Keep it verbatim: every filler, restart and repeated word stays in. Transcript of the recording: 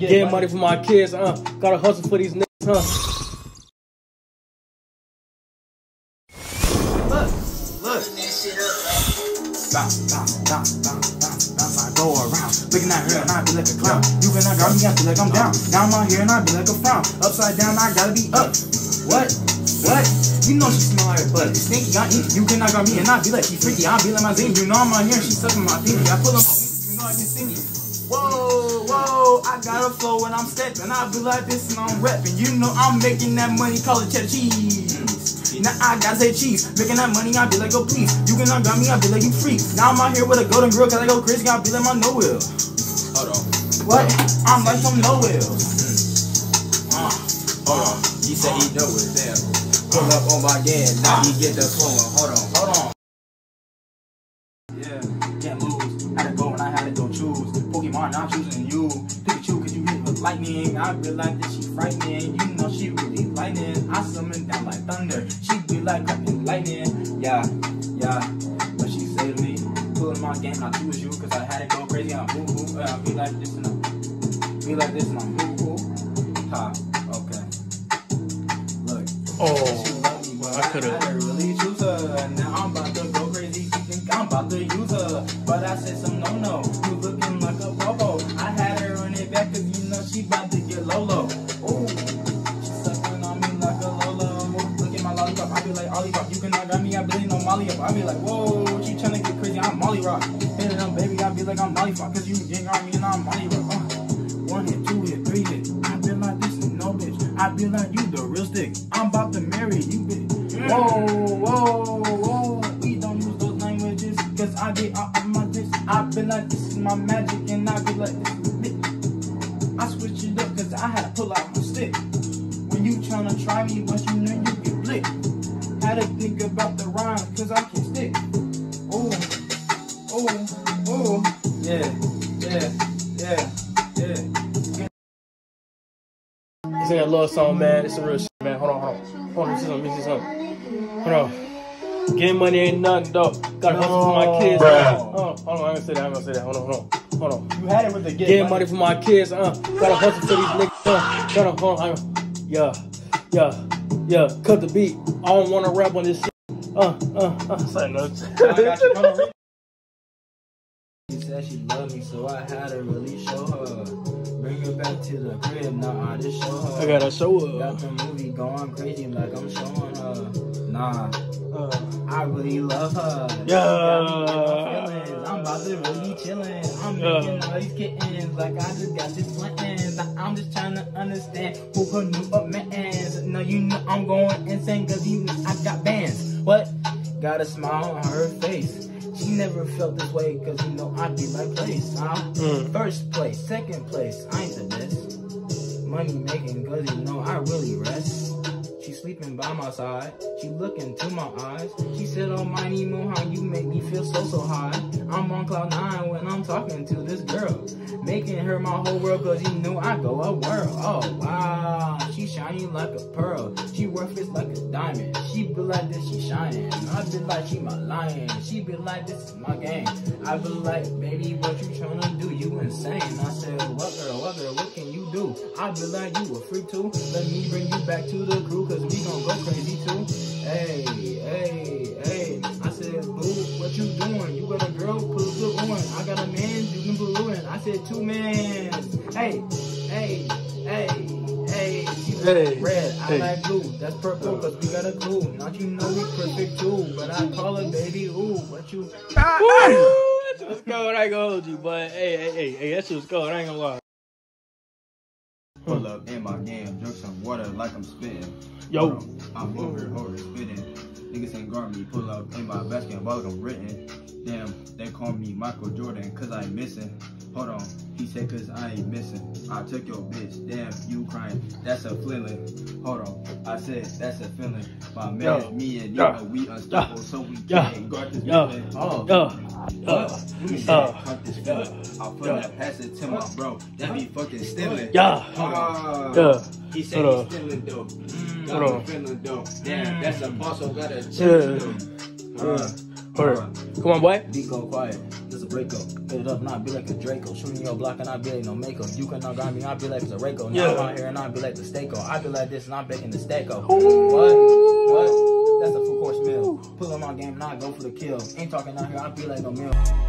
Get, Get money. money for my kids, uh. Gotta hustle for these niggas, huh? Look, look. Bounce, bounce, bounce, bounce, bounce, bounce. I go around, looking at her and I be like a clown. You cannot grab me, I feel like I'm down. Now I'm out here and I be like a frown. Upside down, I gotta be up. What? What? You know she smell like her butt. This stinky got me. You cannot grab me and I be like she freaky. I be like my zing. You know I'm out here and she sucking my pinky. I pull up my knees, you know I can sing it. Whoa, whoa, I got a flow when I'm stepping. I be like this and I'm repping. You know I'm making that money, call it cheddar cheese. Now I gotta say cheese. Making that money, I be like, oh please. You cannot grab me, I be like you free. Now I'm out here with a golden grill, cause I go crazy, I be like my no will. Hold on. What? I'm like some no will. Uh, hold on. He said he know it, damn. Pull up on my gas, now he get the phone. Hold on, hold on. Yeah, can't lose. Had to go and I had to go choose. Pokemon, I'm choosing you. Pikachu, cause you hit with lightning. I realize that she frightening. You know she really lightning. I summon down like thunder. She be like lightning, lightning. Yeah, yeah. But she saved me. Pulling my game, I choose you. Cause I had to go crazy. I'm boo boo. Uh, I be like this and I'm be like this and I'm boo boo. Ha. Okay. Look. Oh. She loved me, but I could've really choose her. Now I'm about to go crazy. She think I'm about to use her. But I said some no no. You looking like a bobo. I had her run it back cause you know she about to get Lolo. Ooh, she sucking on me like a Lolo. Look at my lollipop, I be like Olipop. You cannot grab me, I be like no Molly up. I be like, whoa, she tryna get crazy, I'm Molly Rock. Hit it up, baby, I be like I'm Molly Rock. Cause you didn't grab me and I'm Molly Rock. Uh, one hit, two hit, three hit. I be like this and no bitch. I be like you the real stick. I'm about to marry you, bitch. Whoa, whoa, whoa. We don't use those languages cause I get out of my dish. I be like this is my magic and I be like this is it. I switch it up cause I had to pull out my stick. When you tryna try me, but you know you get blicked. Had to think about the rhyme cause I can stick. Oh, oh, oh. Yeah, yeah, yeah, yeah. It's like a love song, man. It's a real shit, man. Hold on, hold on. Hold on, this is something, this is something. Hold on. Getting money ain't nothing though. Gotta no, hustle for my kids. Uh, hold on, I'm gonna say that. I'm gonna say that. Hold on, hold on, hold on. You had it with the getting money. money for my kids. Uh, gotta hustle for these niggas. Uh, gotta hold on. Yeah, yeah, yeah. Cut the beat. I don't wanna rap on this shit. Uh, uh, uh. Say no. She said she loved me, so I had to really show her. Bring her back to the crib. Nah, I just show her. I gotta show her. Got the movie going crazy like I'm showing her. Nah. Uh, I really love her. Yeah. Feelings. I'm about to really chillin'. I'm making all these kittens. Like I just got this plans. Like I'm just trying to understand who her new up man is. Now you know I'm going insane cause you know I got bands. What? Got a smile on her face. She never felt this way cause you know I be like place. I'm mm. first place, second place. I ain't the best. Money making cause you know I really rest. She sleeping by my side, she look into my eyes. She said, Almighty Mohan, you make me feel so, so high. I'm on cloud nine when I'm talking to this girl. Making her my whole world, cause you know I go a whirl. Oh, wow, she shining like a pearl. She worth it like a diamond. She be like this, she shining. I be like, she my lion. She be like, this is my game. I be like, baby, what you tryna do? You insane. I said, what girl, what girl, what can you do? I be like, you a freak too. Let me bring you back to the crew. Cause we gon' go crazy too. Hey, hey, hey. I said, boo, what you doing? You got a girl, put a blue on. I got a man, you can blue in. I said, two men. Hey, hey, hey, hey. She hey, red, I hey. like blue. That's purple, cause we got a glue. Not you know we perfect too. But I call her baby, ooh, what you. Ah, that shit was cold, I ain't gonna hold you. But hey, hey, hey, hey, that shit was cold, I ain't gonna lie. Pull up in my game, drink some water like I'm spitting. Yo, I'm over, over spitting. Niggas ain't guard me, pull up in my basketball, I'm written. Damn, they call me Michael Jordan, cause I ain't missing. Hold on, he said cause I ain't missing. I took your bitch, damn, you crying, that's a feeling. Hold on, I said, that's a feeling. My man, yo. me and Nina, yo. we unstoppable, yo. so we can't yo. guard this bitch. Oh, yo. Uh, uh, uh, this uh, I'll put yeah. that pass it to my bro. That be fucking stealing. Yeah. Uh, yeah. He said uh, he's stealing dope. Mm, got uh, feeling dope. Damn, that's a boss. So gotta chill. Yeah. Uh, uh, uh, Come on, boy. Be go quiet. as a breakup. Hit it up and I be like a Draco. Shooting your block and I be like no makeup. You cannot grab me, I be like Zareko. Now yeah. I'm out here and I be like the Stako. I be like this and I'm baking the Stako. What? What? That's a full course meal. Pull up my game and I go for the kill. Ain't talking out here, I be like no meal.